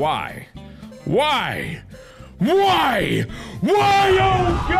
Why? Why? Why? Why? Oh God!